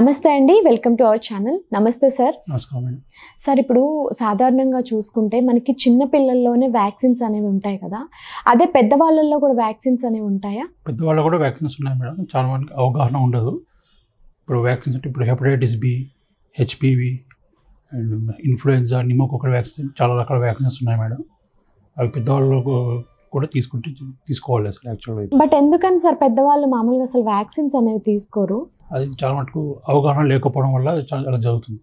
Namaste Andy, welcome to our channel. Namaste sir. Namaskaram. Sir, ippudu sadharananga chusukunte maniki chinna pillalone vaccines anevi untayi kada. Ade pedda vallallo kuda vaccines anevi untaya? Pedda vallallo kuda vaccines unnayi madam. Chaala maniki avagahana undadu. Ippudu vaccines ante ippudu hepatitis B, HPV and influenza, pneumococcal vaccine chaala rakala vaccines unnayi madam. Avi pedda vallallo But ఎందుకని sir పెద్దవాళ్ళు మామూలుగా అసలు vaccines అనేవి తీసుకోరు అది చాలా మటుకు అవగాహన లేకపోవడం వల్ల అలా జరుగుతుంది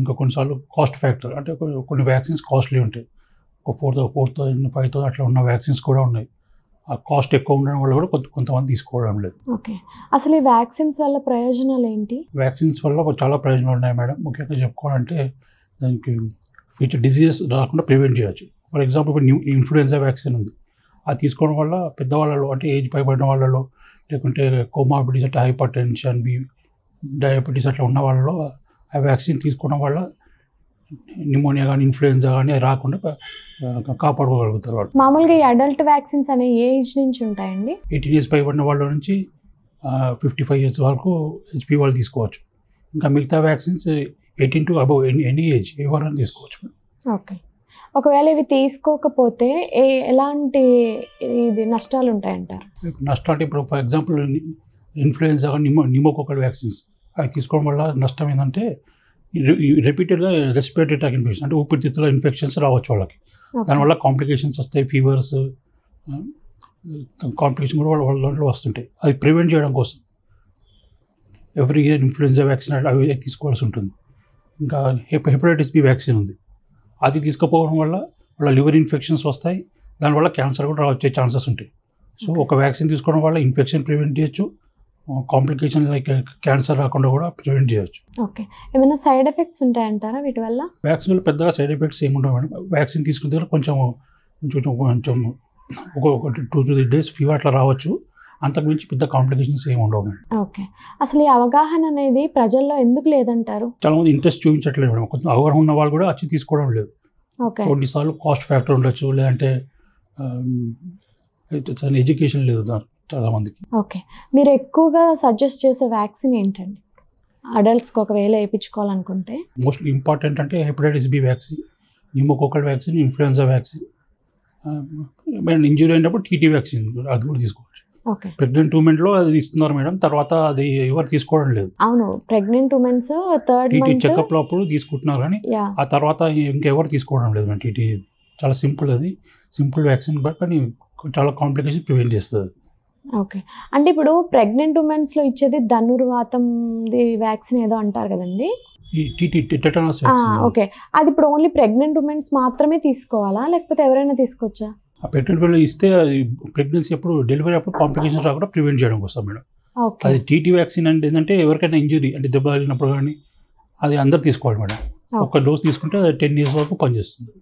ఇంకా కొన్నిసార్లు కాస్ట్ ఫ్యాక్టర్ అంటే కొన్ని వాక్సిన్స్ కాస్ట్లీ ఉంటాయి 4000 5000 అట్లా ఉన్న వాక్సిన్స్ కూడా ఉన్నాయి ఆ కాస్ట్ ఎక్కువ ఉండడం వల్ల కూడా కొంతమంది తీసుకోవడం లేదు ఓకే అసలు ఈ వాక్సిన్స్ వల్ల ప్రయోజనాలు ఏంటి వాక్సిన్స్ వల్ల చాలా ప్రయోజనాలు ఉన్నాయి మేడం ముఖ్యంగా చెప్పుకోవాలంటే దానికి ఫ్యూచర్ డిసీజెస్ రాకుండా ప్రివెంట్ చేయొచ్చు For example, influenza vaccine ఉంది అది తీసుకోవడం వల్ల పెద్దవాళ్ళలో అంటే ఏజ్ పైబడిన వాళ్ళలో లేకుంటే కోమార్బిడిటీస్ అంటే హైపర్ టెన్షన్ బి డయాబెటీస్ అట్లా ఉన్న వాళ్ళలో ఆ వ్యాక్సిన్ తీసుకోవడం వల్ల న్యూమోనియా కానీ ఇన్ఫ్లుయెన్జా కానీ రాకుండా కాపాడుకోగలుగుతారు వాళ్ళు మామూలుగా ఈ అడల్ట్ వ్యాక్సిన్స్ అనే ఏజ్ నుంచి ఉంటాయండి 18 years పైబడిన వాళ్ళ నుంచి 55 years వరకు హెచ్పి వాళ్ళు తీసుకోవచ్చు ఇంకా మిగతా vaccines 18 to above any age ఎవరైనా తీసుకోవచ్చు ఓకే ఒకవేళ ఇవి తీసుకోకపోతే ఎలాంటి ఇది నష్టాలు ఉంటాయంటారు నష్టం అంటే ఇప్పుడు for example influenza pneumococcal vaccines అవి తీసుకోవడం వల్ల నష్టం ఏంటంటే రిపీటెడ్గా రెస్పిరేటరీ అటాక్ ఇన్ఫెక్షన్ అంటే ఊపిరితిత్తుల ఇన్ఫెక్షన్స్ రావచ్చు వాళ్ళకి దానివల్ల కాంప్లికేషన్స్ వస్తాయి ఫీవర్స్ కాంప్లికేషన్ కూడా వాళ్ళ దాంట్లో వస్తుంటాయి అది ప్రివెంట్ చేయడం కోసం ఎవ్రీ ఇయర్ ఇన్ఫ్లుయెన్జా వ్యాక్సిన్ అవి తీసుకోవాల్సి ఉంటుంది ఇంకా హెపటైటిస్ బి వ్యాక్సిన్ ఉంది అది తీసుకోవడం వల్ల వాళ్ళ లివర్ ఇన్ఫెక్షన్స్ వస్తాయి దానివల్ల క్యాన్సర్ కూడా వచ్చే ఛాన్సెస్ ఉంటాయి సో ఒక వ్యాక్సిన్ తీసుకోవడం వల్ల ఇన్ఫెక్షన్ ప్రివెంట్ చేయొచ్చు కాంప్లికేషన్ లైక్ క్యాన్సర్ రాకుండా కూడా ప్రివెంట్ చేయొచ్చు ఓకే ఏమైనా సైడ్ ఎఫెక్ట్స్ ఉంటాయంటారా వీటి వల్ల వ్యాక్సిన్ వల్ల పెద్దగా సైడ్ ఎఫెక్ట్స్ ఏమి ఉండవు మేడం వ్యాక్సిన్ తీసుకున్న దగ్గర కొంచెం ఒక 2 to 3 days ఫీవర్ అట్లా రావచ్చు అంతకుమించి పెద్ద కాంప్లికేషన్స్ ఏమి ఉండవు మేడం ఓకే అసలు ఈ అవగాహన అనేది ప్రజల్లో ఎందుకు లేదంటారు చాలా మంది ఇంట్రెస్ట్ చూపించట్లేదు మేడం కొంచెం అవగాహన ఉన్న వాళ్ళు కూడా వచ్చి తీసుకోవడం లేదు ఓకే కొన్నిసార్లు కాస్ట్ ఫ్యాక్టర్ ఉండొచ్చు లేదంటే ఎడ్యుకేషన్ లేదు చాలా మందికి ఓకే మీరు ఎక్కువగా సజెస్ట్ చేసే వ్యాక్సిన్ ఏంటండి అడల్ట్స్కి ఒకవేళ వేయించుకోవాలనుకుంటే మోస్ట్ ఇంపార్టెంట్ అంటే hepatitis B vaccine pneumococcal vaccine influenza vaccine madam injury అయినప్పుడు టీటీ వ్యాక్సిన్ అది కూడా తీసుకోవచ్చు ప్రెగ్నెంట్ ఉమెన్ లో అది ఇస్తున్నారు మేడం తర్వాత అది ఎవరు తీసుకోవడం లేదు అవును pregnant women's 3rd month checkup లో అప్పుడు తీసుకుంటున్నారు కానీ ఆ తర్వాత ఇంకెవరు తీసుకోవడం లేదు మేడం టీటీ చాలా సింపుల్ అది సింపుల్ వ్యాక్సిన్ బట్ కానీ చాలా కాంప్లికేషన్ ప్రివెంట్ చేస్తుంది ఓకే అంటే ఇప్పుడు ప్రెగ్నెంట్ ఉమెన్స్ లో ఇచ్చేది ధనుర్వాతం వ్యాక్సిన్ ఏదో అంటారు కదండి ఈ టీటీ టెటనస్ వ్యాక్సిన్ ఓకే అది ఇప్పుడు ఓన్లీ ప్రెగ్నెంట్ ఉమెన్స్ మాత్రమే తీసుకోవాలా లేకపోతే ఎవరైనా తీసుకోవచ్చా ఆ ప్రెగ్నెంట్ పిల్లలు ఇస్తే అది ప్రెగ్నెన్సీ అప్పుడు డెలివరీ అప్పుడు కాంప్లికేషన్స్ రాకుండా ప్రివెంట్ చేయడం కోసం మేడం అది టీటీ వ్యాక్సిన్ అంటే ఏంటంటే ఎవరికైనా ఇంజురీ అంటే దెబ్బ తగిలినప్పుడు కానీ అది అందరూ తీసుకోవాలి మేడం ఒక డోస్ తీసుకుంటే 10 years వరకు పనిచేస్తుంది